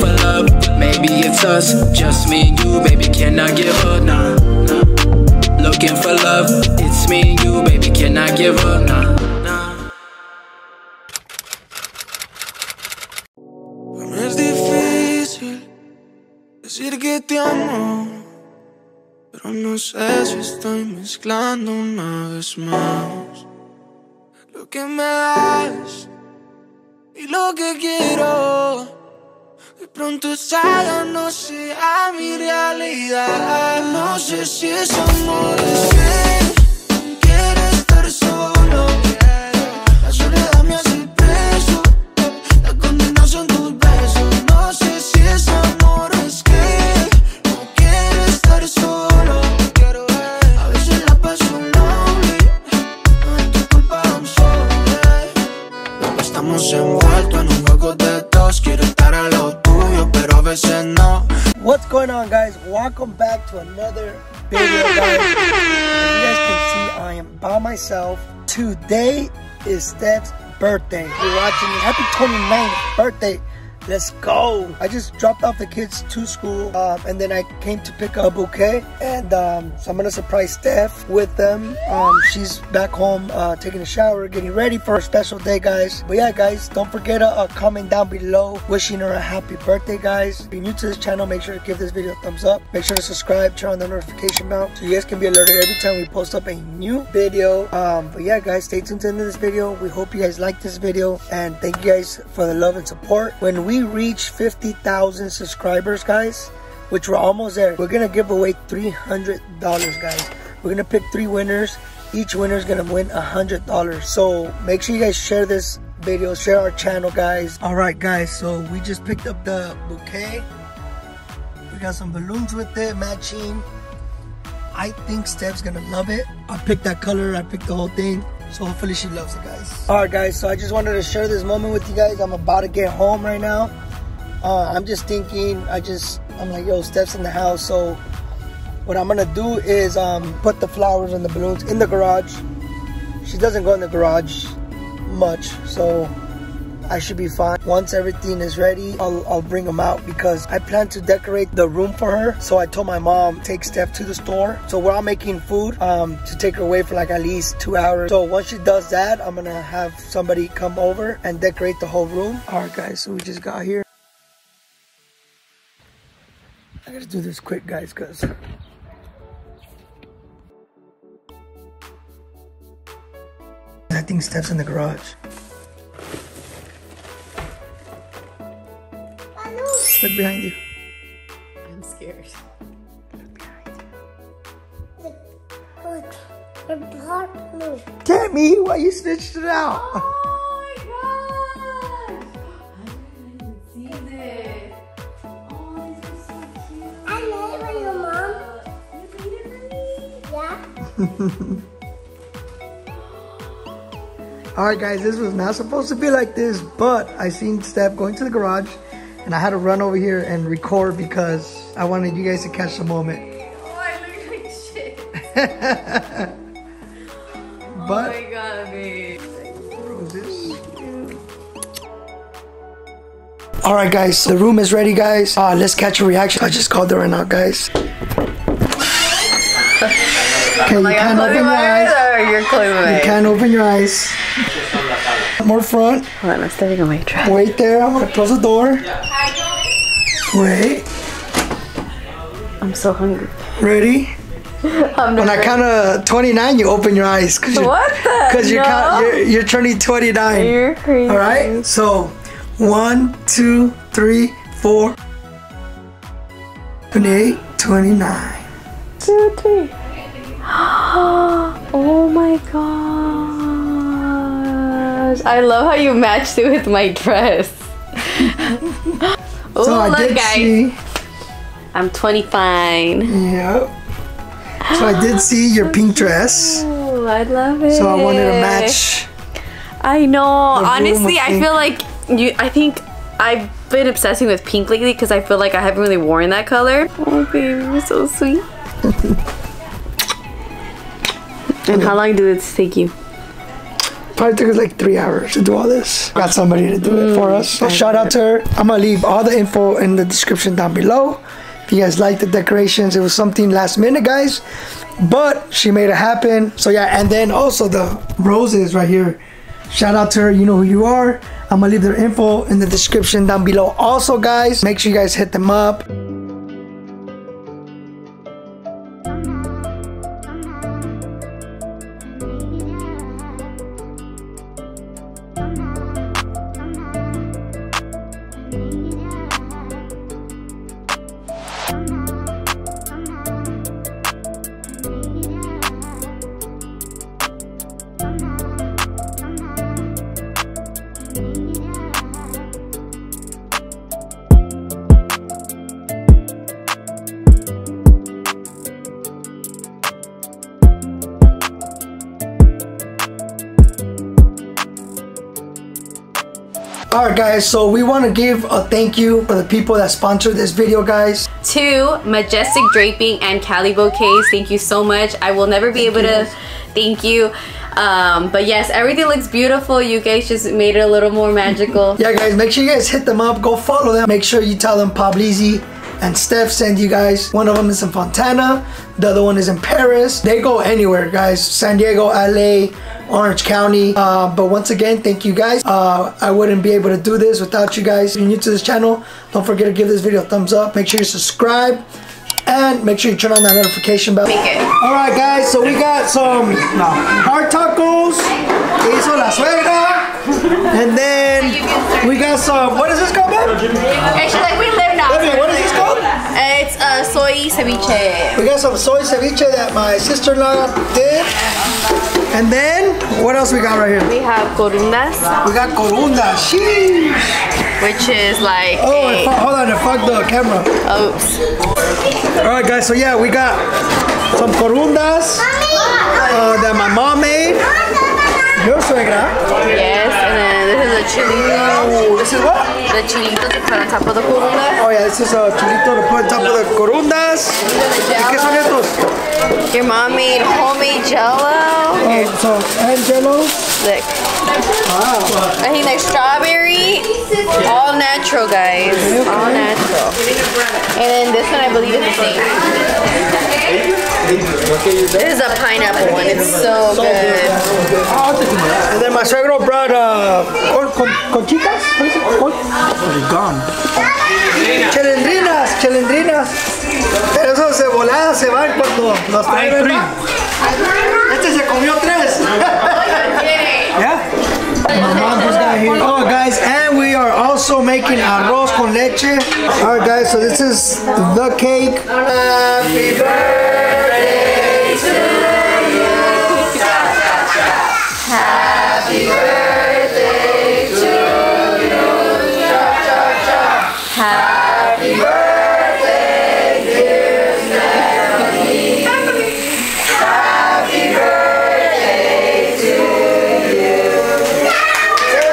for love. Maybe it's us, just me and you, baby, cannot give up, nah, nah. Looking for love, it's me and you, baby, cannot give up, nah, nah. Pero es difícil decir que te amo, pero no sé si estoy mezclando una vez más lo que me das y lo que quiero. De pronto salga, no sea mi realidad. No sé si es amor, es que quiero estar solo. La soledad me hace preso, la condena son tus besos. No sé si es amor, es que no quiero estar solo. A veces la paso lonely, no es tu culpa, I'm sorry. Estamos envueltos en un juego de dos, quiero estar a los. What's going on, guys? Welcome back to another video, guys. As you guys can see, I am by myself. Today is Steph's birthday. You're watching me. Happy 29th birthday. Let's go. I just dropped off the kids to school, and then I came to pick up a bouquet, and so I'm gonna surprise Steph with them. She's back home taking a shower, getting ready for a special day, guys. But yeah, guys, don't forget to comment down below wishing her a happy birthday, guys. If you're new to this channel, make sure to give this video a thumbs up. Make sure to subscribe, turn on the notification bell so you guys can be alerted every time we post up a new video. But yeah, guys, stay tuned to the end of this video. We hope you guys like this video, and thank you guys for the love and support. When we reach 50,000 subscribers, guys, which we're almost there, we're gonna give away $300, guys. We're gonna pick three winners. Each winner is gonna win $100. So make sure you guys share this video, share our channel, guys. All right, guys, so we just picked up the bouquet. We got some balloons with it, matching. I think Steph's gonna love it. I picked that color, I picked the whole thing. So hopefully she loves it, guys. All right, guys, so I just wanted to share this moment with you guys. I'm about to get home right now. I'm just thinking, I'm like, yo, Steph's in the house. So what I'm gonna do is put the flowers and the balloons in the garage. She doesn't go in the garage much, so I should be fine. Once everything is ready, I'll bring them out because I plan to decorate the room for her. So I told my mom, take Steph to the store. So we're all making food to take her away for like at least 2 hours. So once she does that, I'm gonna have somebody come over and decorate the whole room. All right, guys, so we just got here. I gotta do this quick, guys, cause I think Steph's in the garage. Look behind you. I'm scared. Look behind you. Look. It's dark blue. Tammy, why you snitched it out? Oh my gosh. I didn't even see this. Oh, this is so cute. I made it with your mom. You made it for me? Yeah. Alright, guys, this was not supposed to be like this, but I seen Steph going to the garage. And I had to run over here and record because I wanted you guys to catch the moment. Oh, I look like shit. But, oh my god, babe. Roses. All right, guys, the room is ready, guys. Let's catch a reaction. I just called her right now, guys. Okay, you can't open your eyes. You can't open your eyes. More front. Hold on, I'm stepping away. Try. Wait there. I'm gonna close the door. Wait. I'm so hungry. Ready? I'm when I count to 29, you open your eyes. What the? Because you're turning 29. You're crazy. All right. So, 1, 2, 3, 4. 28, 29. 2, 3. Oh my god. I love how you matched it with my dress. Oh, so look, guys. See. I'm 25. Yep. So I did see your pink dress. Oh, I love it. So I wanted to match. I know. Honestly, I feel like you. I think I've been obsessing with pink lately because I feel like I haven't really worn that color. Oh, babe, you're so sweet. And how long did it take you? Probably took us like 3 hours to do all this. Got somebody to do it for us. So shout out to her. I'm gonna leave all the info in the description down below. If you guys like the decorations, it was something last minute, guys, but she made it happen. So yeah, and then also the roses right here. Shout out to her, you know who you are. I'm gonna leave their info in the description down below. Also, guys, make sure you guys hit them up. Alright guys, so we want to give a thank you for the people that sponsored this video, guys. To Majestic Draping and Cali Bouquets, thank you so much. I will never be able to thank you. But yes, everything looks beautiful. You guys just made it a little more magical. Yeah guys, make sure you guys hit them up. Go follow them. Make sure you tell them Pablezyy and Steph send you guys. One of them is in Fontana. The other one is in Paris. They go anywhere, guys. San Diego, LA, Orange County. But once again, thank you guys. I wouldn't be able to do this without you guys. If you're new to this channel, don't forget to give this video a thumbs up. Make sure you subscribe. And make sure you turn on that notification bell. Alright guys, so we got some hard tacos. Hizo la suegra. And then we got some, what is this called, man? It's like we live now. Wait, what is this called? It's soy ceviche. We got some soy ceviche that my sister-in-law did. And then, what else we got right here? We have corundas. We got corundas, sheesh. Which is like hold on, I fucked the camera. Oops. Alright guys, so yeah, we got some corundas that my mom made. Your suegra. Yes, and then this is a chilito. This is what? The chilito to put on top of the corundas. Oh yeah, this is a chilito to put on top of the corundas. ¿Qué son estos? Your mom made homemade jello. So, and jello. Sick. Wow. I think like strawberry. All natural, guys. Okay. All natural. And then this one I believe is the same. This is a pineapple one. It's so good. And then my suegro brought conchitas. What is it? Gone. Chelendrinas, chelendrinas. Esos se voladas se van cuando los traen. Este se comió tres. My mom just got here. Oh guys, and we are also making arroz con leche. Alright guys, so this is the cake. Happy birthday. Happy birthday to you, happy birthday dear Stephanie, happy birthday to you. Happy birthday.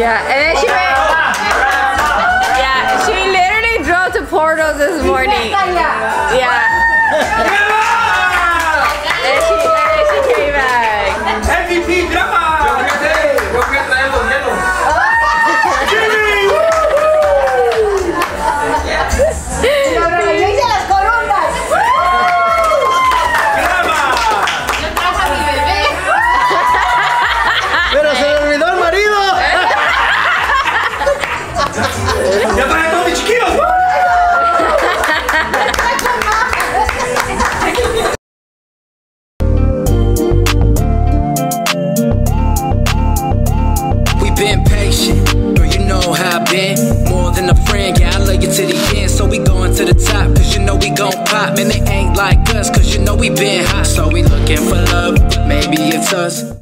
Yeah, and then she went. Yeah, she literally drove to Porto this morning. Yeah. And she came back. MVP drama. Cause you know we been hot, so we looking for love. Maybe it's us.